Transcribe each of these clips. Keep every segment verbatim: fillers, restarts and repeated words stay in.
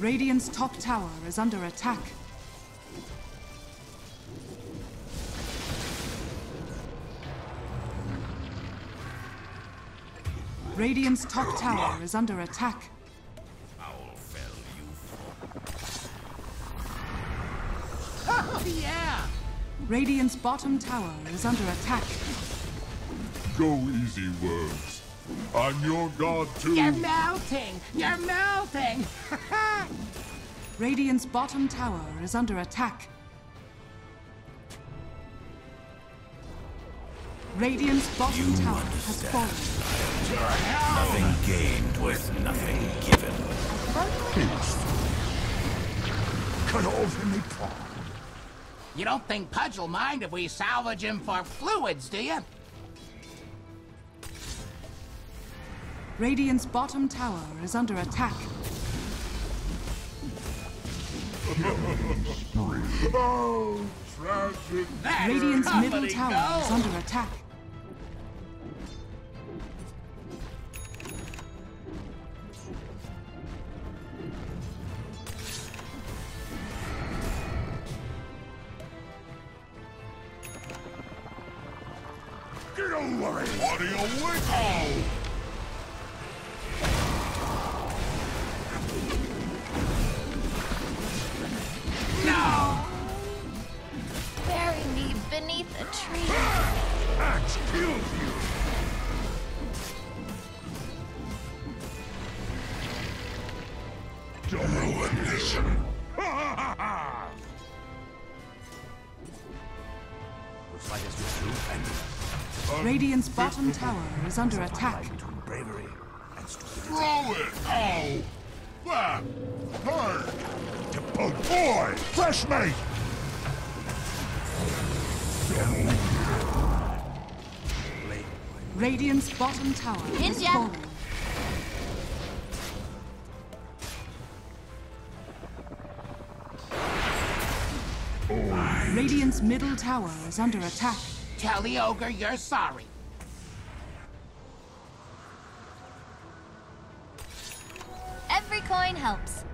Radiant's top tower is under attack. Radiant's top tower is under attack. I'll fell you. Yeah! Radiant's bottom tower is under attack. Go easy, worms. I'm your god too. You're melting! You're melting! Radiant's bottom tower is under attack. Radiant's bottom you tower understand. has fallen. Nothing gained with nothing given. Peace. Cut off any pawn. You don't think Pudge will mind if we salvage him for fluids, do you? Radiant's bottom tower is under attack. Oh, tragic. Radiant's middle tower is under attack. Get over it! What are you waiting for? No! Bury me beneath a tree. Axe kills you! Don't ruin this. Looks like it's just you and me. Radiant's bottom tower is under attack. Between bravery and stupidity. Throw it! Oh! That! Burn! Oh boy! Fresh mate! Radiant's bottom tower is falling. Oh. Radiant's middle tower is under attack. Tell the ogre you're sorry. Every coin helps.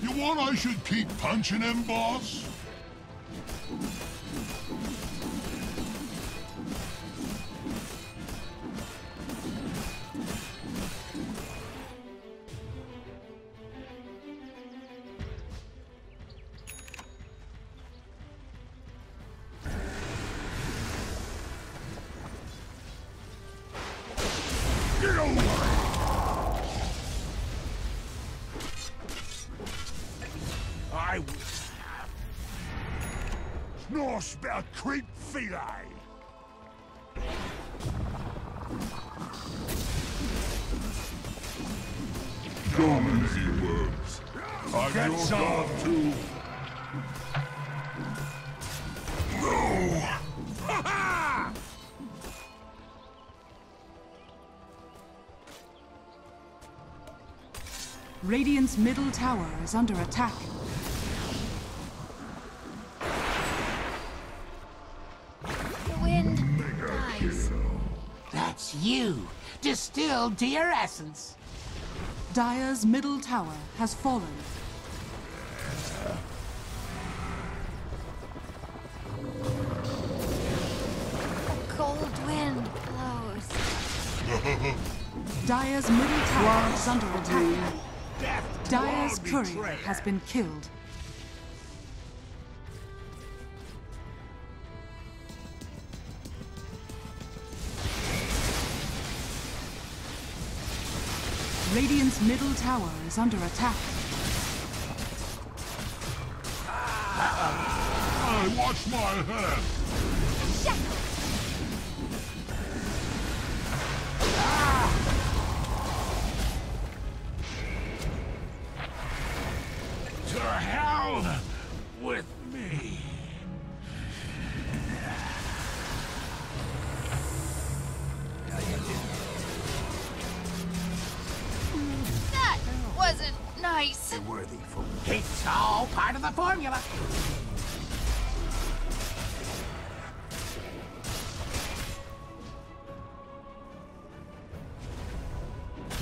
You want I should keep punching him, boss? Get over it! Snore about creep feline. Go easy, worms. I'm Get your some. god too. No! Ha-ha! Radiant's middle tower is under attack. You distilled Dire essence. Dire's middle tower has fallen. A cold wind blows. Dire's middle tower is under attack. Death Dire's courier has been killed. Radiant's middle tower is under attack. I watch my head. Shut. To hell with me. Nice. Worthy for it's all part of the formula.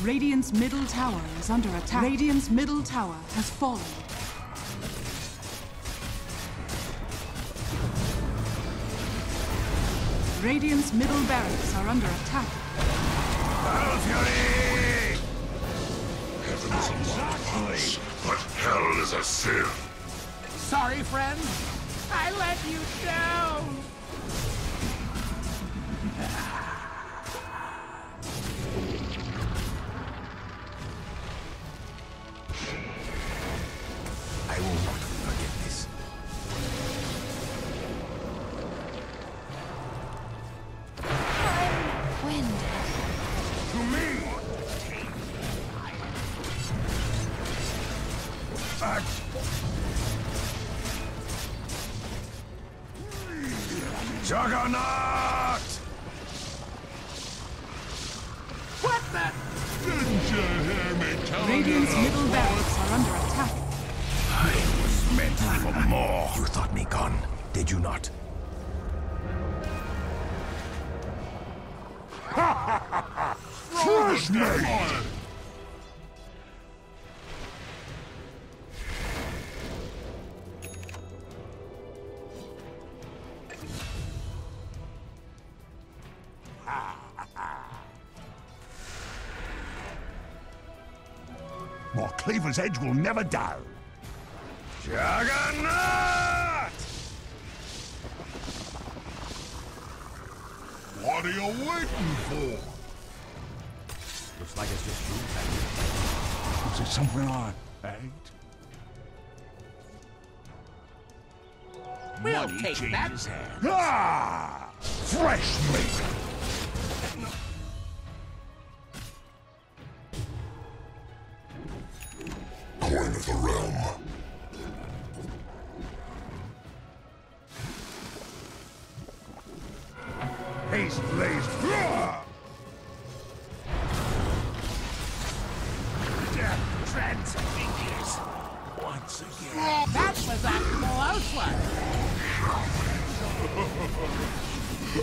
Radiant's middle tower is under attack. Radiant's middle tower has fallen. Radiant's middle barracks are under attack. Battle Fury! Heaven is a long place, but hell is a sin. Sorry, friend. I let you down. I will not forget this. I'm wind. To me! Axe! Juggernaut! What the? Didn't you hear me tell you? Radiant's middle barracks are under attack. I was meant for more. You thought me gone, did you not? Ha ha me! More Cleaver's Edge will never die. Juggernaut! What are you waiting for? Looks like it's just you, Patty. Is it something I ate? We'll Money take that. Ah! Fresh meat! Of the realm. Haste, Blaze! Death transfigures once again. That was a close one.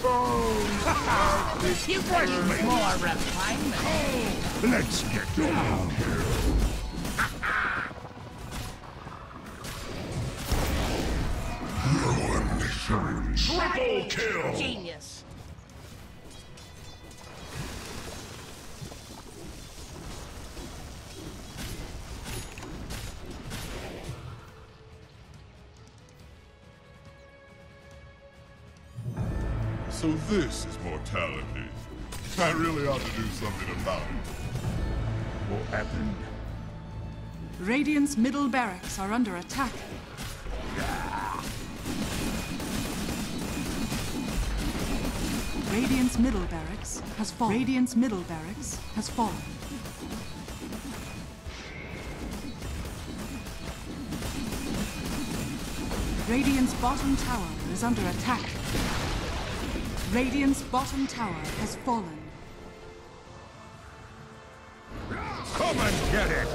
Oh, you want more refinement? Let's get down here. Triple kill! Genius! So this is mortality. I really ought to do something about it. What happened? Radiant's middle barracks are under attack. Radiant's middle barracks has fallen. Radiant's middle barracks has fallen. Radiant's bottom tower is under attack. Radiant's bottom tower has fallen. Come and get it!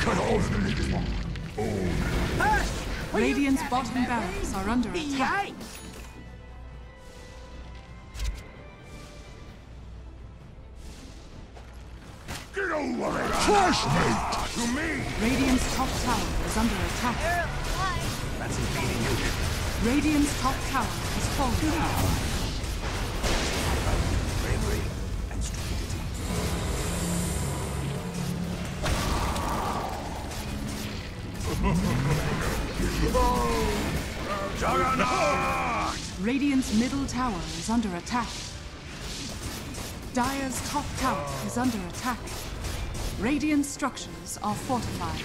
Cut off the needle. Oh. Radiant's bottom barracks are under attack. Get over it! Flashmate! To me! Radiant's top tower is under attack. That's invading you. Radiant's top tower has fallen. Bravery and stupidity. Oh, Juggernaut! Radiant's middle tower is under attack. Dire's top tower is under attack. Radiant structures are fortified.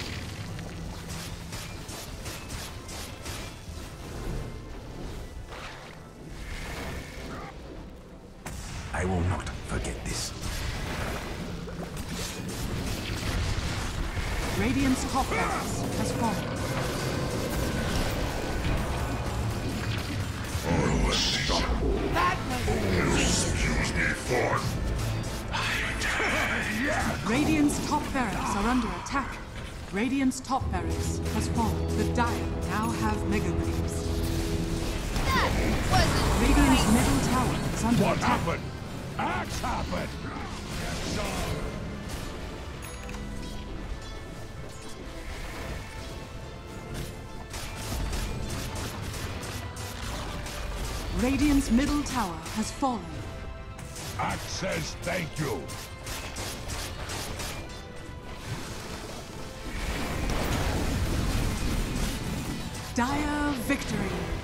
I will not forget this. Radiant's top barracks has fallen. I will stop. That was excuse me for. Yeah. Radiant's top barracks are under attack. Radiant's top barracks has fallen. The Dire now have Mega Blaze. Radiant's middle tower is under attack. What happened? Axe happened! Yes, sir. Radiant's middle tower has fallen. Axe says thank you. Dire victory.